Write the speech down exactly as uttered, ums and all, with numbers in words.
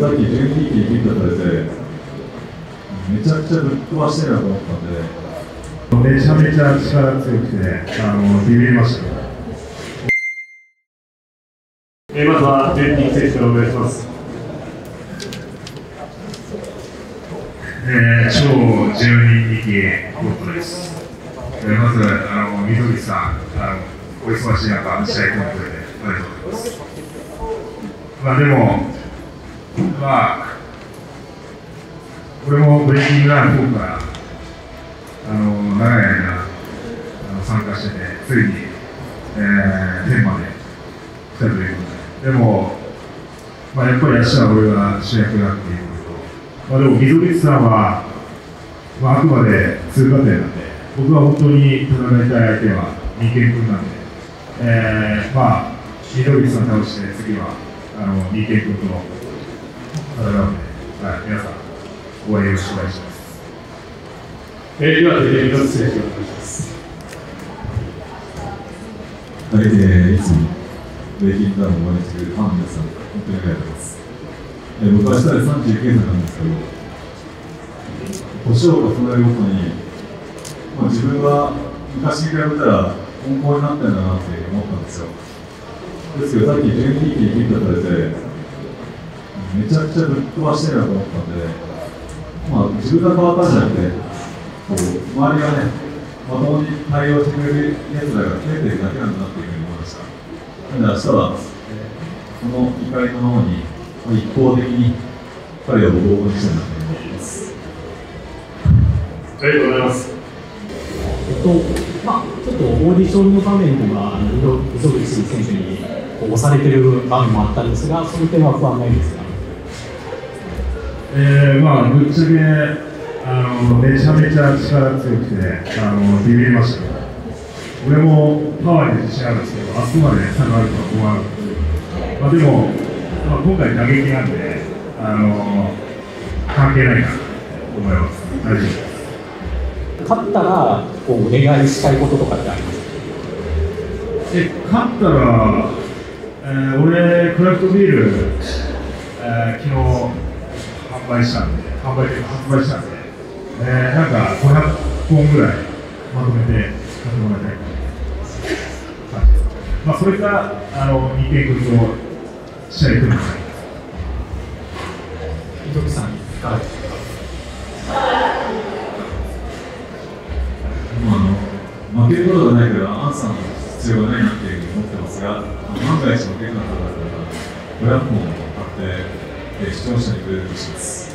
さっきじゅうにいき見たとですね、めちゃくちゃぶっ飛ばしてるなと思ったんで、めちゃめちゃ力強くて、あのビビりましたね。えまずはじゅうに選手をお願いします。えー、超じゅうにいきコートです。えー、まずあの溝口さん、あのお忙しい中試合コメントでありがとうございます。まあでもまあこれもブレイキングダウンの方からあの長い間あの参加してて、ついに、えー、天まで来たということで。でも、まあ、やっぱり明日は俺が主役だっていうこと、まあ、でも溝口さんは、まあ、あくまで通過点なんで、僕は本当に戦いたい相手は三軒君なんで、えーまあ、溝口さん倒して、次はあの三軒君と戦うので、はい、皆さん、応援よろしくお願いします。えー、では、溝口選手、お願いします。はい、えー、いつもブレイキングダウンを応援してくれるファンの皆さん、本当にありがとうございます。えー、僕は明日でさんじゅうきゅうさいなんですけど、年を重ねるごとに、まあ、自分は昔に比べたら温厚になったんだなって思ったんですよ。ですけど、さっきじゅうにいき見たときで、めちゃくちゃぶっ飛ばしてるなと思ったんで、まあ、自分が変わったんじゃなくて、こう周りがね、まともに対応してくれるやつらが増えてるだけなんだなっていうふうに思いました。明日は、この怒りの脳に一方的に彼をボコボコにしたいなと思います。ありがとうございます。えっと、まあ、ちょっとオーディションの場面とか、溝口選手に押されてる場面もあったんですが、その点は不安ないですか？えー、まあ、ぶっちゃけ、あのめちゃめちゃ力強くて、あのビビりましたね。俺もパワーに自信あるんですけど、あそこまで下がるとは思わなくて、まあ、でも、まあ、今回、打撃なんで、あのー、関係ないなと思います、大丈夫です。勝ったらこう、お願いしたいこととかってありますか？え、勝ったら、えー、俺、クラフトビール、えー、昨日販売したんで、販売発売したんで、えー、なんかごひゃっぽんぐらいまとめて買ってもらいたい。まあそれがあの二軒君と試合組む。溝口さんいかがですか？まあ、負けることはないからアンサーの必要がないなっていうふうに思ってますが、万が一負けるようなことがあったら、ごひゃっぽん買って視聴者にプレゼントします。